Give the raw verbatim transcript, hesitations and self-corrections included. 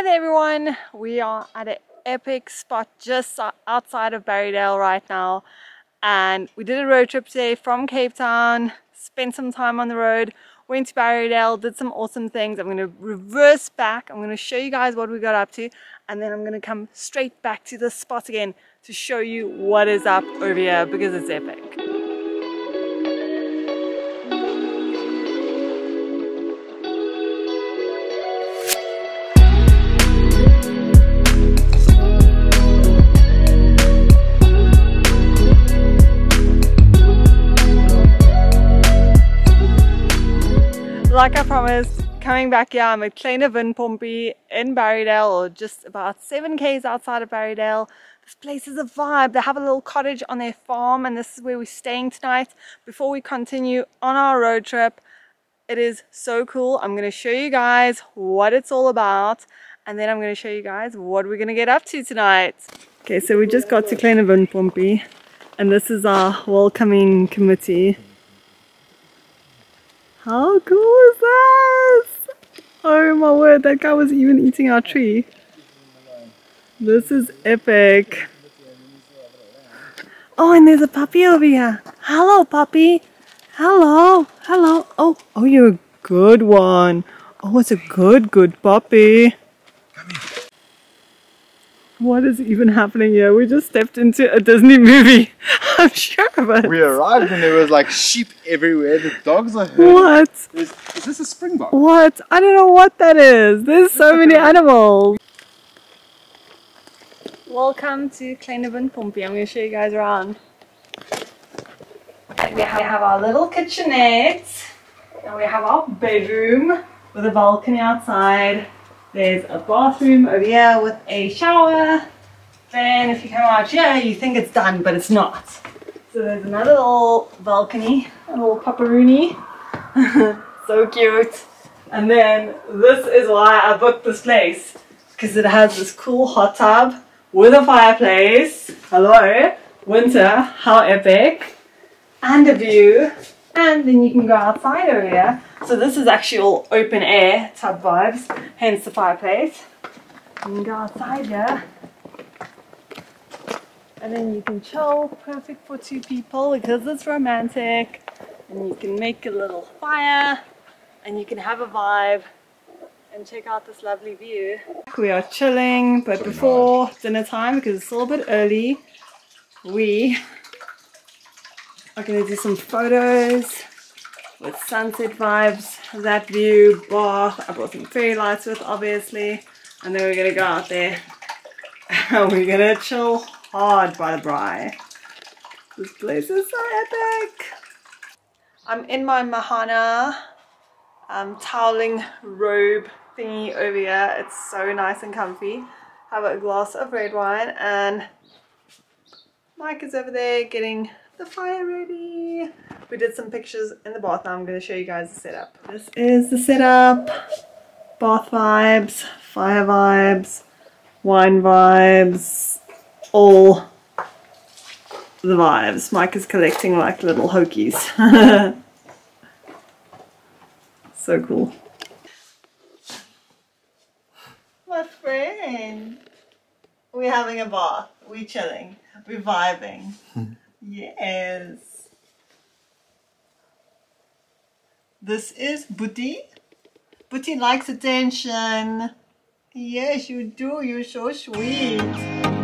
Hi there everyone, we are at an epic spot just outside of Barrydale right now, and we did a road trip today from Cape Town, spent some time on the road, went to Barrydale, did some awesome things. I'm going to reverse back, I'm going to show you guys what we got up to, and then I'm going to come straight back to this spot again to show you what is up over here because it's epic. Like I promised, coming back here, I'm at Kleine Windpompie in Barrydale, or just about seven K's outside of Barrydale. This place is a vibe. They have a little cottage on their farm, and this is where we're staying tonight before we continue on our road trip. It is so cool. I'm going to show you guys what it's all about, and then I'm going to show you guys what we're going to get up to tonight. Okay, so we just got to Kleine Windpompie, and this is our welcoming committee. How cool is this? Oh my word, that guy was even eating our tree. This is epic. Oh, and there's a puppy over here. Hello, puppy. Hello, hello. Oh, oh, you're a good one. Oh, it's a good, good puppy. What is even happening here? We just stepped into a Disney movie. I'm sure of it. We arrived and there was like sheep everywhere. The dogs are herding. What? Is, is this a springbok? What? I don't know what that is. There's so many animals. Welcome to Kleine Windpompie. I'm going to show you guys around. We have our little kitchenette. And we have our bedroom with a balcony outside. There's a bathroom over here with a shower. Then if you come out here, you think it's done, but it's not. So there's another little balcony, a little pepperoni. So cute. And then this is why I booked this place, because it has this cool hot tub with a fireplace. Hello, winter, how epic. And a view. And then you can go outside over here. So this is actually all open air tub vibes, hence the fireplace. You can go outside here, and then you can chill, perfect for two people because it's romantic. And you can make a little fire, and you can have a vibe, and check out this lovely view. We are chilling, but before dinner time, because it's a little bit early, we are going to do some photos with sunset vibes, that view, bath. I brought some fairy lights with, obviously, and then we're going to go out there and we're going to chill hard by the braai. This place is so epic. I'm in my Mahana um, toweling robe thingy over here. It's so nice and comfy. Have a glass of red wine, and Mike is over there getting the fire ready. We did some pictures in the bath. Now I'm going to show you guys the setup. This is the setup. Bath vibes, fire vibes, wine vibes, all the vibes. Mike is collecting like little hokies. So cool. My friend, we're having a bath, we're chilling, we're vibing. Yes. This is Booty. Booty likes attention. Yes, you do. You're so sweet.